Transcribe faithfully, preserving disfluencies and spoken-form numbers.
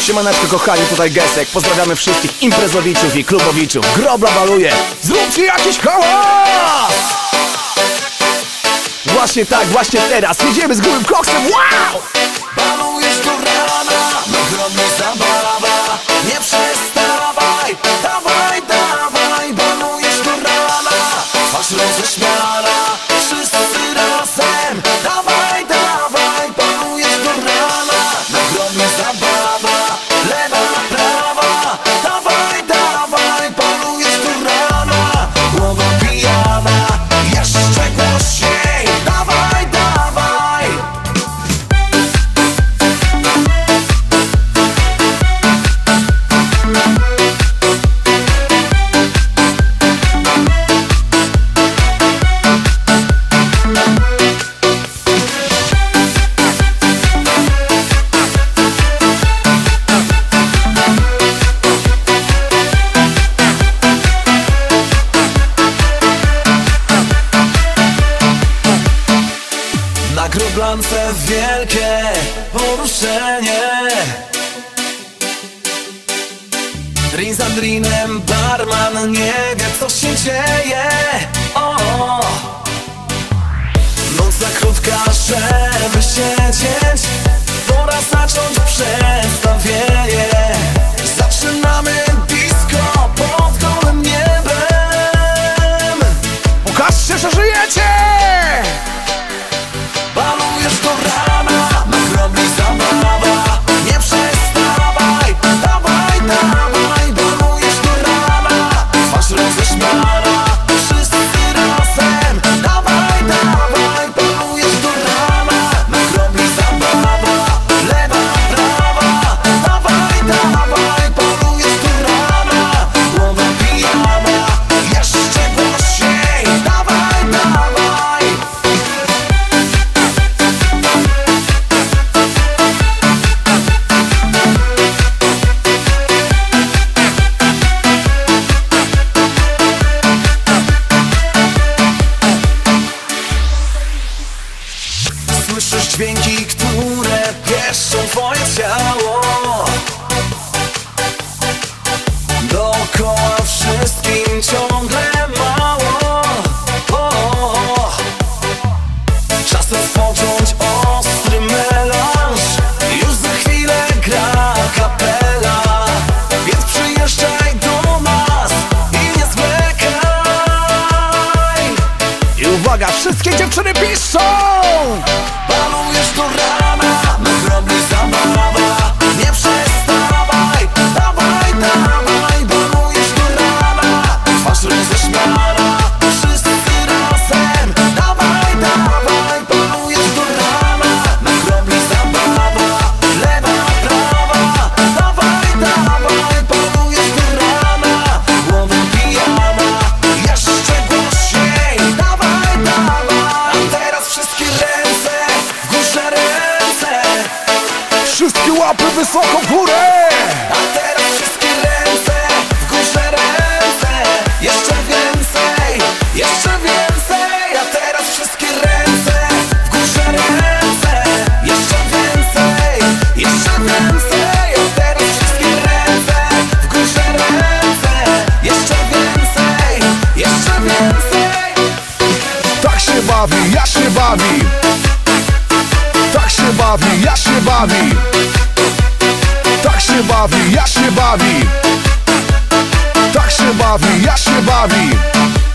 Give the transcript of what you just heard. Siemaneczko kochani, tutaj Gesek. Pozdrawiamy wszystkich imprezowiczów i klubowiczów. Grobla baluje, zróbcie jakiś hałas! Właśnie tak, właśnie teraz jedziemy z grubym koksem, wow! Balujesz do rana, no grobnie zabawa. Nie przestawaj, dawaj, dawaj. Balujesz do rana, masz roześmiana. Wszyscy razem, dawaj, dawaj. Balujesz do rana, no grobnie zabawa. Lewa, prawa, dawaj, dawaj. Balujesz do rana, głowa pijana. Jeszcze głośniej. Na groblance wielkie poruszenie. Drin za drinem barman nie wie, co się dzieje. O, o. Noc za krótka, żeby siedzieć. Pora zacząć, przestaw wieje. Zaczynamy disco pod gołym niebem. Pokażcie, że żyjecie! Słyszysz dźwięki, które pieszczą twoje ciało. Dookoła wszystkim ciągle mało. O-o-o. Czas rozpocząć ostry melanż. Już za chwilę gra kapela. Więc przyjeżdżaj do nas i nie zwlekaj. I uwaga, wszystkie dziewczyny piszą! Balujesz do rana, na grobli zabawa. Nie przestawaj, dawaj, dawaj. Balujesz do rana, twarz roześmiana. Wszyscy razem, dawaj, dawaj. Balujesz do rana, na grobli zabawa. Lewa, prawa, dawaj, dawaj. Balujesz do rana, głowa pijana. Jeszcze głośniej, dawaj, dawaj. A teraz wszystkie ręce. Wszystkie łapy wysoko w górę. A teraz wszystkie ręce w górze, ręce. Jeszcze więcej, jeszcze więcej. A teraz wszystkie ręce w górze, ręce. Jeszcze więcej, jeszcze więcej. A teraz wszystkie ręce w górze, ręce. Jeszcze więcej, jeszcze więcej. Tak się bawi, ja się bawi. Tak się bawi, ja się bawi. Tak się bawi, ja się bawi. Tak się bawi, ja się bawi.